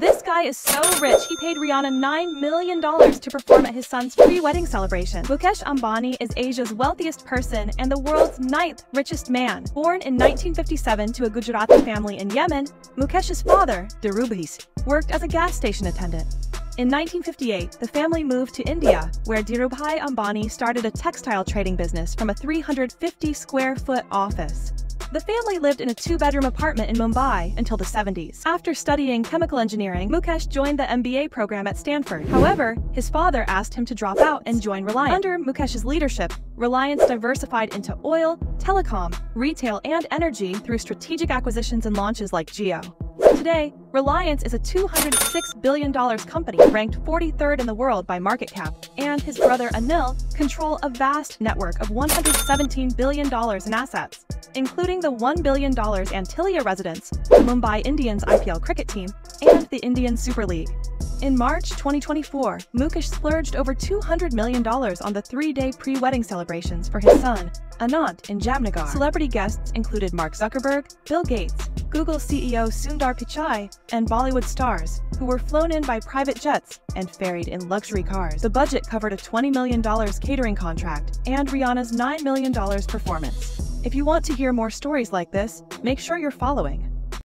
This guy is so rich, he paid Rihanna $9 million to perform at his son's pre-wedding celebration. Mukesh Ambani is Asia's wealthiest person and the world's 9th richest man. Born in 1957 to a Gujarati family in Yemen, Mukesh's father, Dhirubhai, worked as a gas station attendant. In 1958, the family moved to India, where Dhirubhai Ambani started a textile trading business from a 350-square-foot office. The family lived in a two-bedroom apartment in Mumbai until the 70s. After studying chemical engineering, Mukesh joined the MBA program at Stanford. However, his father asked him to drop out and join Reliance. Under Mukesh's leadership, Reliance diversified into oil, telecom, retail, and energy through strategic acquisitions and launches like Jio. Today, Reliance is a $206 billion company, ranked 43rd in the world by market cap, and his brother Anil control a vast network of $117 billion in assets, including the $1 billion Antilia residence, the Mumbai Indians IPL cricket team, and the Indian Super League. In March 2024, Mukesh splurged over $200 million on the three-day pre-wedding celebrations for his son, Anant, in Jamnagar. Celebrity guests included Mark Zuckerberg, Bill Gates, Google CEO Sundar Pichai, and Bollywood stars, who were flown in by private jets and ferried in luxury cars. The budget covered a $20 million catering contract and Rihanna's $9 million performance. If you want to hear more stories like this, make sure you're following.